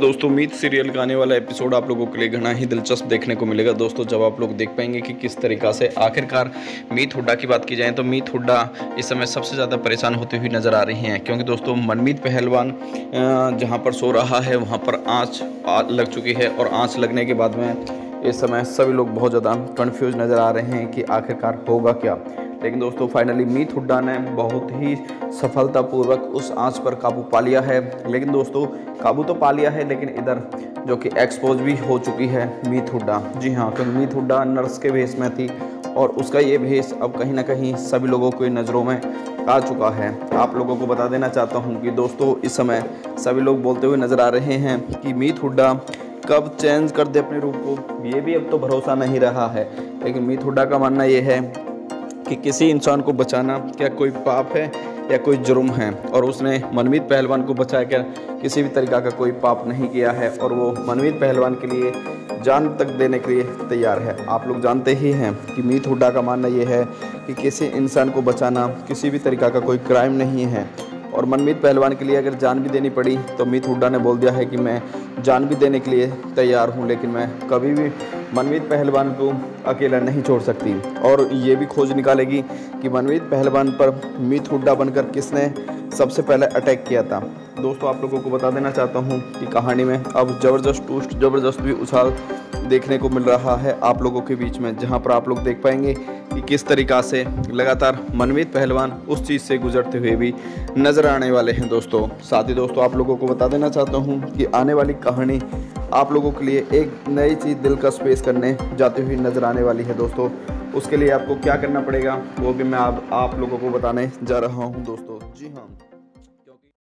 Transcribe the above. दोस्तों मीत सीरियल का आने वाला एपिसोड आप लोगों के लिए घना ही दिलचस्प देखने को मिलेगा दोस्तों, जब आप लोग देख पाएंगे कि किस तरीका से आखिरकार मीत हुड्डा की बात की जाए तो मीत हुड्डा इस समय सबसे ज़्यादा परेशान होती हुई नज़र आ रही हैं, क्योंकि दोस्तों मनमीत पहलवान जहां पर सो रहा है वहां पर आँच लग चुकी है और आँच लगने के बाद में इस समय सभी लोग बहुत ज़्यादा कन्फ्यूज़ नज़र आ रहे हैं कि आखिरकार होगा क्या। लेकिन दोस्तों फाइनली मीत हुड्डा ने बहुत ही सफलतापूर्वक उस आंच पर काबू पा लिया है। लेकिन दोस्तों काबू तो पा लिया है, लेकिन इधर जो कि एक्सपोज भी हो चुकी है मीत हुड्डा। जी हाँ, क्योंकि मीत हुड्डा नर्स के भेष में थी और उसका ये भेष अब कहीं ना कहीं सभी लोगों की नज़रों में आ चुका है। आप लोगों को बता देना चाहता हूँ कि दोस्तों इस समय सभी लोग बोलते हुए नज़र आ रहे हैं कि मीत हुड्डा कब चेंज कर दे अपने रूप को, ये भी अब तो भरोसा नहीं रहा है। लेकिन मीत हुड्डा का मानना ये है कि किसी इंसान को बचाना क्या कोई पाप है या कोई जुर्म है, और उसने मनमीत पहलवान को बचाकर किसी भी तरीक़ा का कोई पाप नहीं किया है और वो मनमीत पहलवान के लिए जान तक देने के लिए तैयार है। आप लोग जानते ही हैं कि मीत हुड्डा का मानना ये है कि किसी इंसान को बचाना किसी भी तरीक़ा का कोई क्राइम नहीं है, और मनमीत पहलवान के लिए अगर जान भी देनी पड़ी तो मीत हुड्डा ने बोल दिया है कि मैं जान भी देने के लिए तैयार हूँ, लेकिन मैं कभी भी मनमीत पहलवान को अकेला नहीं छोड़ सकती। और ये भी खोज निकालेगी कि मनमीत पहलवान पर मीत हुड्डा बनकर किसने सबसे पहले अटैक किया था। दोस्तों आप लोगों को बता देना चाहता हूँ कि कहानी में अब ज़बरदस्त ट्विस्ट, ज़बरदस्त भी उछाल देखने को मिल रहा है आप लोगों के बीच में, जहाँ पर आप लोग देख पाएंगे कि किस तरीक़ा से लगातार मनमीत पहलवान उस चीज़ से गुजरते हुए भी नज़र आने वाले हैं। दोस्तों साथ ही दोस्तों आप लोगों को बता देना चाहता हूँ कि आने वाली कहानी आप लोगों के लिए एक नई चीज़ दिलचस्प पेश करने जाती हुई नज़र आने वाली है दोस्तों। उसके लिए आपको क्या करना पड़ेगा वो भी मैं आप लोगों को बताने जा रहा हूँ दोस्तों। जी हाँ।